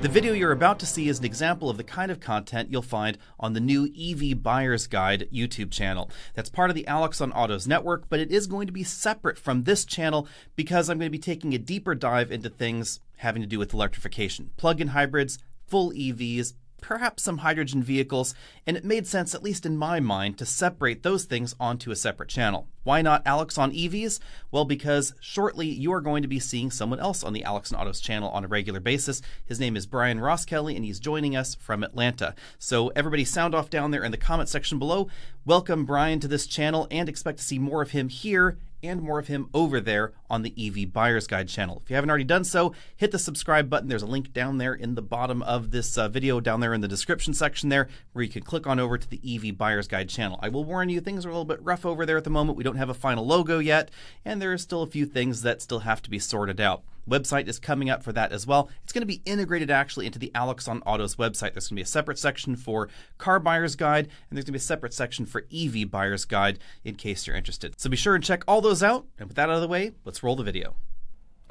The video you're about to see is an example of the kind of content you'll find on the new EV Buyers Guide YouTube channel. That's part of the Alex on Autos network, but it is going to be separate from this channel because I'm going to be taking a deeper dive into things having to do with electrification, plug-in hybrids, full EVs, perhaps some hydrogen vehicles, and it made sense, at least in my mind, to separate those things onto a separate channel. Why not Alex on EVs? Well, because shortly you are going to be seeing someone else on the Alex on Autos channel on a regular basis. His name is Brian Roskelly, and he's joining us from Atlanta. So everybody sound off down there in the comment section below. Welcome Brian to this channel, and expect to see more of him here and more of him over there on the EV Buyer's Guide channel. If you haven't already done so, hit the subscribe button. There's a link down there in the bottom of this video, down there in the description section there, where you can click on over to the EV Buyer's Guide channel. I will warn you, things are a little bit rough over there at the moment. We don't have a final logo yet, and there are still a few things that still have to be sorted out. Website is coming up for that as well. It's going to be integrated actually into the Alex on Autos website. There's going to be a separate section for Car Buyer's Guide, and there's going to be a separate section for EV Buyer's Guide in case you're interested. So be sure and check all those out. And with that out of the way, let's roll the video.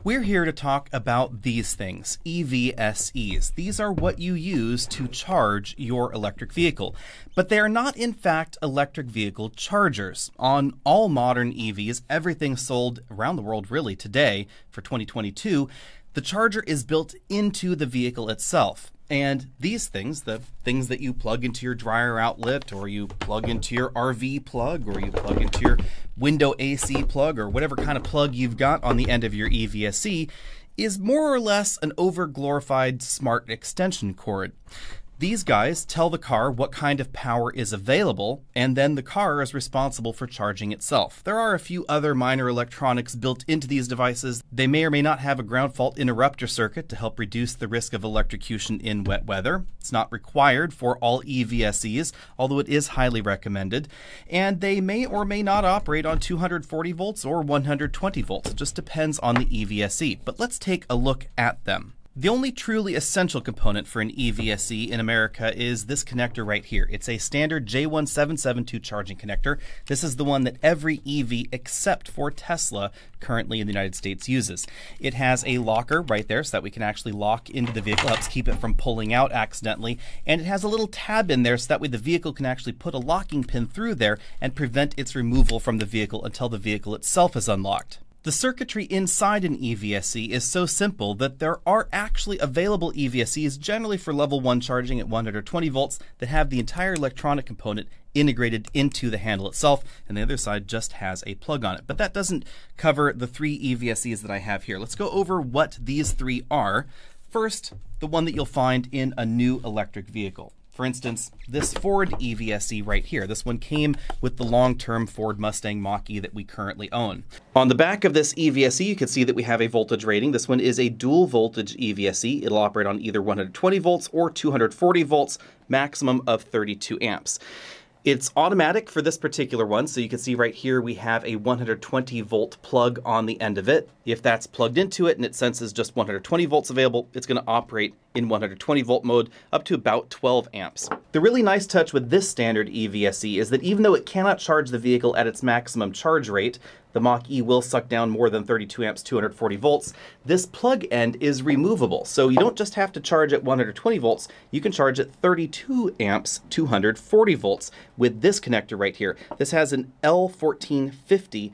We're here to talk about these things, EVSEs. These are what you use to charge your electric vehicle, but they are not in fact electric vehicle chargers. On all modern EVs, everything sold around the world really today for 2022, the charger is built into the vehicle itself. And these things, the things that you plug into your dryer outlet, or you plug into your RV plug, or you plug into your window AC plug, or whatever kind of plug you've got on the end of your EVSE, is more or less an over-glorified smart extension cord. These guys tell the car what kind of power is available, and then the car is responsible for charging itself. There are a few other minor electronics built into these devices. They may or may not have a ground fault interrupter circuit to help reduce the risk of electrocution in wet weather. It's not required for all EVSEs, although it is highly recommended. And they may or may not operate on 240 volts or 120 volts. It just depends on the EVSE. But let's take a look at them. The only truly essential component for an EVSE in America is this connector right here. It's a standard J1772 charging connector. This is the one that every EV except for Tesla currently in the United States uses. It has a locker right there so that we can actually lock into the vehicle, helps keep it from pulling out accidentally. And it has a little tab in there so that way the vehicle can actually put a locking pin through there and prevent its removal from the vehicle until the vehicle itself is unlocked. The circuitry inside an EVSE is so simple that there are actually available EVSEs, generally for level 1 charging at 120 volts, that have the entire electronic component integrated into the handle itself, and the other side just has a plug on it. But that doesn't cover the three EVSEs that I have here. Let's go over what these three are. First, the one that you'll find in a new electric vehicle. For instance, this Ford EVSE right here. This one came with the long-term Ford Mustang Mach-E that we currently own. On the back of this EVSE, you can see that we have a voltage rating. This one is a dual voltage EVSE. It'll operate on either 120 volts or 240 volts, maximum of 32 amps. It's automatic for this particular one, so you can see right here we have a 120 volt plug on the end of it. If that's plugged into it and it senses just 120 volts available, it's going to operate in 120 volt mode up to about 12 amps. The really nice touch with this standard EVSE is that even though it cannot charge the vehicle at its maximum charge rate, the Mach-E will suck down more than 32 amps, 240 volts. This plug end is removable, so you don't just have to charge at 120 volts, you can charge at 32 amps, 240 volts with this connector right here. This has an L14-50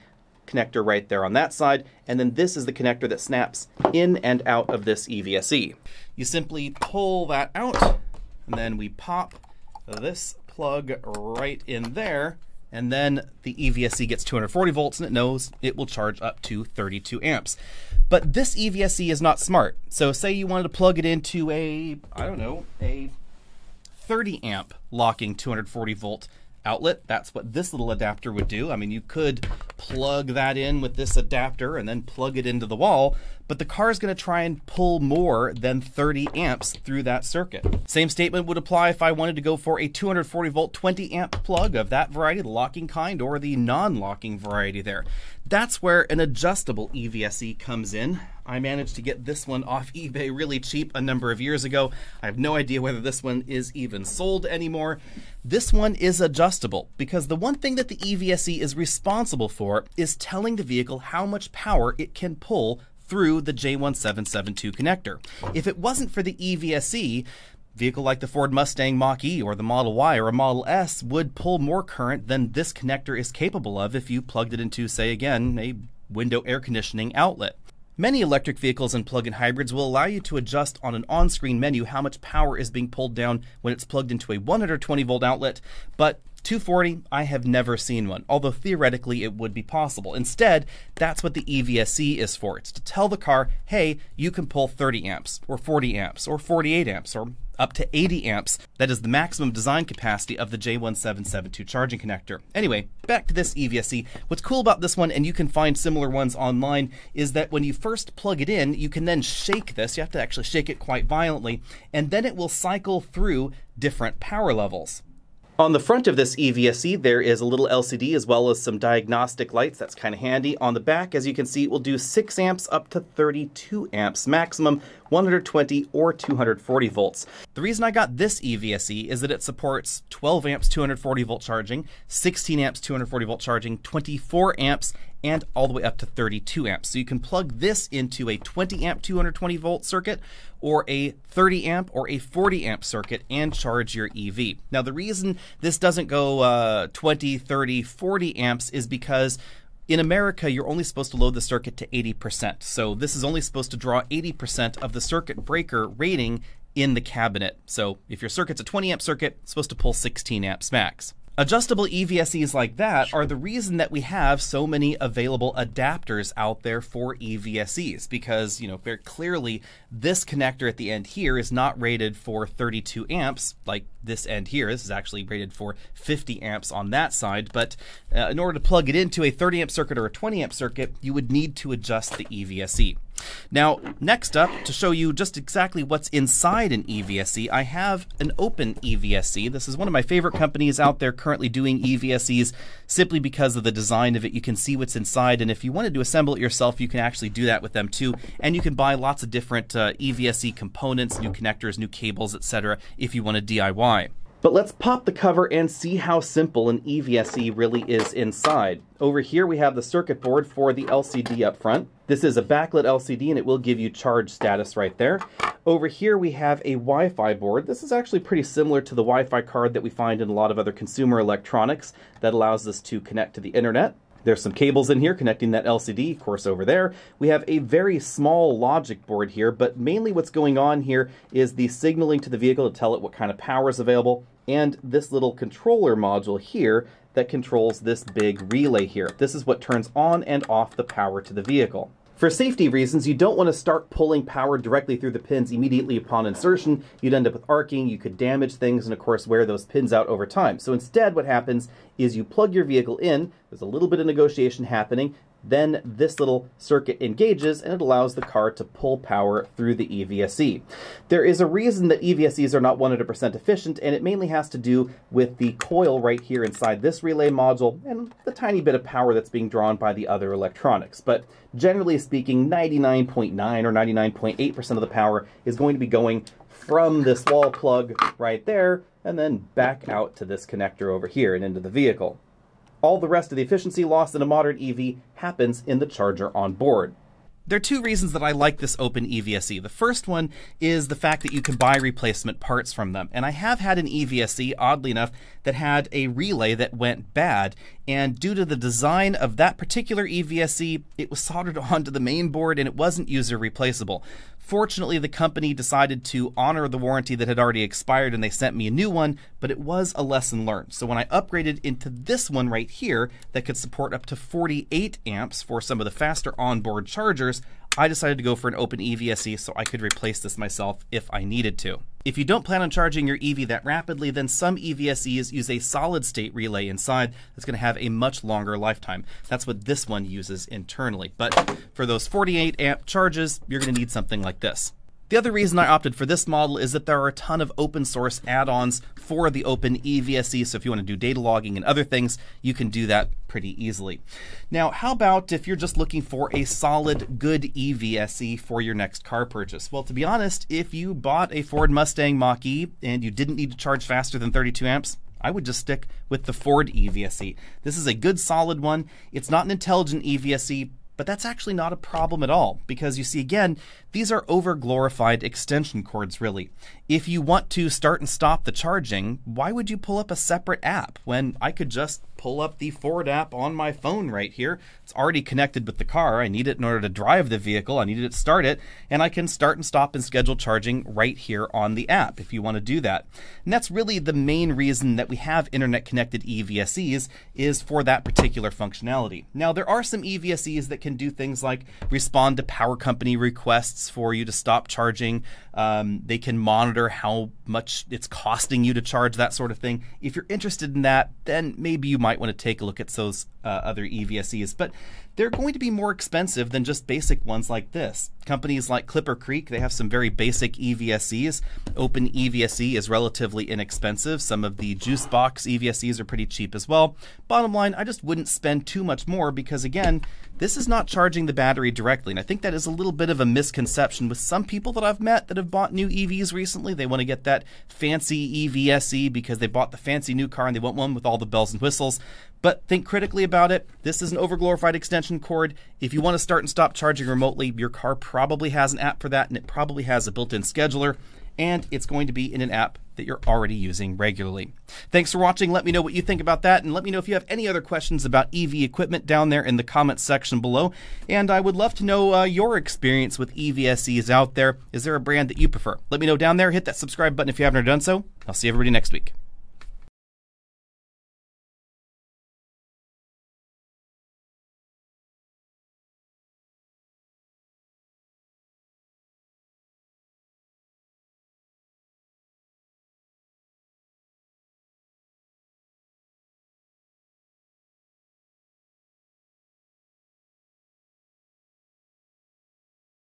connector right there on that side, and then this is the connector that snaps in and out of this EVSE. You simply pull that out, and then we pop this plug right in there, and then the EVSE gets 240 volts and it knows it will charge up to 32 amps. But this EVSE is not smart. So say you wanted to plug it into a, I don't know, a 30 amp locking 240 volt outlet. That's what this little adapter would do. I mean, you could plug that in with this adapter and then plug it into the wall, but the car is going to try and pull more than 30 amps through that circuit. Same statement would apply if I wanted to go for a 240 volt 20 amp plug of that variety, the locking kind or the non-locking variety there. That's where an adjustable EVSE comes in. I managed to get this one off eBay really cheap a number of years ago. I have no idea whether this one is even sold anymore. This one is adjustable because the one thing that the EVSE is responsible for is telling the vehicle how much power it can pull through the J1772 connector. If it wasn't for the EVSE, vehicle like the Ford Mustang Mach-E or the Model Y or a Model S would pull more current than this connector is capable of if you plugged it into, say again, a window air conditioning outlet. Many electric vehicles and plug-in hybrids will allow you to adjust on an on-screen menu how much power is being pulled down when it's plugged into a 120-volt outlet, but 240, I have never seen one, although theoretically it would be possible. Instead, that's what the EVSE is for. It's to tell the car, hey, you can pull 30 amps, or 40 amps, or 48 amps, or up to 80 amps. That is the maximum design capacity of the J1772 charging connector. Anyway, back to this EVSE. What's cool about this one, and you can find similar ones online, is that when you first plug it in, you can then shake this. You have to actually shake it quite violently, and then it will cycle through different power levels. On the front of this EVSE, there is a little LCD as well as some diagnostic lights. That's kind of handy. On the back, as you can see, it will do 6 amps up to 32 amps, maximum 120 or 240 volts. The reason I got this EVSE is that it supports 12 amps 240 volt charging, 16 amps 240 volt charging, 24 amps, and all the way up to 32 amps. So you can plug this into a 20 amp 220 volt circuit or a 30 amp or a 40 amp circuit and charge your EV. Now the reason this doesn't go 20, 30, 40 amps is because in America, you're only supposed to load the circuit to 80%. So this is only supposed to draw 80% of the circuit breaker rating in the cabinet. So if your circuit's a 20 amp circuit, it's supposed to pull 16 amps max. Adjustable EVSEs like that are the reason that we have so many available adapters out there for EVSEs, because, you know, very clearly this connector at the end here is not rated for 32 amps like this end here. This is actually rated for 50 amps on that side, but in order to plug it into a 30 amp circuit or a 20 amp circuit, you would need to adjust the EVSE. Now, next up, to show you just exactly what's inside an EVSE, I have an Open EVSE. This is one of my favorite companies out there currently doing EVSEs simply because of the design of it. You can see what's inside, and if you wanted to assemble it yourself, you can actually do that with them too. And you can buy lots of different EVSE components, new connectors, new cables, etc. if you want to DIY. But let's pop the cover and see how simple an EVSE really is inside. Over here we have the circuit board for the LCD up front. This is a backlit LCD and it will give you charge status right there. Over here we have a Wi-Fi board. This is actually pretty similar to the Wi-Fi card that we find in a lot of other consumer electronics that allows us to connect to the internet. There's some cables in here connecting that LCD, of course, over there. We have a very small logic board here, but mainly what's going on here is the signaling to the vehicle to tell it what kind of power is available, and this little controller module here that controls this big relay here. This is what turns on and off the power to the vehicle. For safety reasons, you don't want to start pulling power directly through the pins immediately upon insertion. You'd end up with arcing, you could damage things, and of course wear those pins out over time. So instead what happens is you plug your vehicle in, there's a little bit of negotiation happening, then this little circuit engages and it allows the car to pull power through the EVSE. There is a reason that EVSEs are not 100% efficient, and it mainly has to do with the coil right here inside this relay module and the tiny bit of power that's being drawn by the other electronics. But generally speaking, 99.9 or 99.8% of the power is going to be going from this wall plug right there and then back out to this connector over here and into the vehicle. All the rest of the efficiency loss in a modern EV happens in the charger on board. There are two reasons that I like this Open EVSE. The first one is the fact that you can buy replacement parts from them. And I have had an EVSE, oddly enough, that had a relay that went bad. And due to the design of that particular EVSE, it was soldered onto the main board and it wasn't user replaceable. Fortunately, the company decided to honor the warranty that had already expired and they sent me a new one, but it was a lesson learned. So when I upgraded into this one right here that could support up to 48 amps for some of the faster onboard chargers, I decided to go for an Open EVSE so I could replace this myself if I needed to. If you don't plan on charging your EV that rapidly, then some EVSEs use a solid-state relay inside that's going to have a much longer lifetime. That's what this one uses internally. But for those 48-amp charges, you're going to need something like this. The other reason I opted for this model is that there are a ton of open source add-ons for the Open EVSE, so if you want to do data logging and other things, you can do that pretty easily. Now, how about if you're just looking for a solid, good EVSE for your next car purchase? Well, to be honest, if you bought a Ford Mustang Mach-E and you didn't need to charge faster than 32 amps, I would just stick with the Ford EVSE. This is a good, solid one. It's not an intelligent EVSE, But that's actually not a problem at all, because you see, again, these are over-glorified extension cords, really. If you want to start and stop the charging, why would you pull up a separate app when I could just pull up the Ford app on my phone right here? It's already connected with the car. I need it in order to drive the vehicle. I need it to start it, and I can start and stop and schedule charging right here on the app if you want to do that. And that's really the main reason that we have internet-connected EVSEs, is for that particular functionality. Now, there are some EVSEs that can do things like respond to power company requests for you to stop charging. They can monitor how much it's costing you to charge, that sort of thing. If you're interested in that, then maybe you might want to take a look at those other EVSEs, but they're going to be more expensive than just basic ones like this. Companies like Clipper Creek, they have some very basic EVSEs. Open EVSE is relatively inexpensive. Some of the Juice Box EVSEs are pretty cheap as well. Bottom line, I just wouldn't spend too much more, because again, this is not charging the battery directly. And I think that is a little bit of a misconception with some people that I've met that have bought new EVs recently. They want to get that fancy EVSE because they bought the fancy new car and they want one with all the bells and whistles. But think critically about it. This is an overglorified extension cord. If you want to start and stop charging remotely, your car probably has an app for that, and it probably has a built-in scheduler, and it's going to be in an app that you're already using regularly. Thanks for watching. Let me know what you think about that, and let me know if you have any other questions about EV equipment down there in the comments section below. And I would love to know your experience with EVSEs out there. Is there a brand that you prefer? Let me know down there. Hit that subscribe button if you haven't already done so. I'll see everybody next week.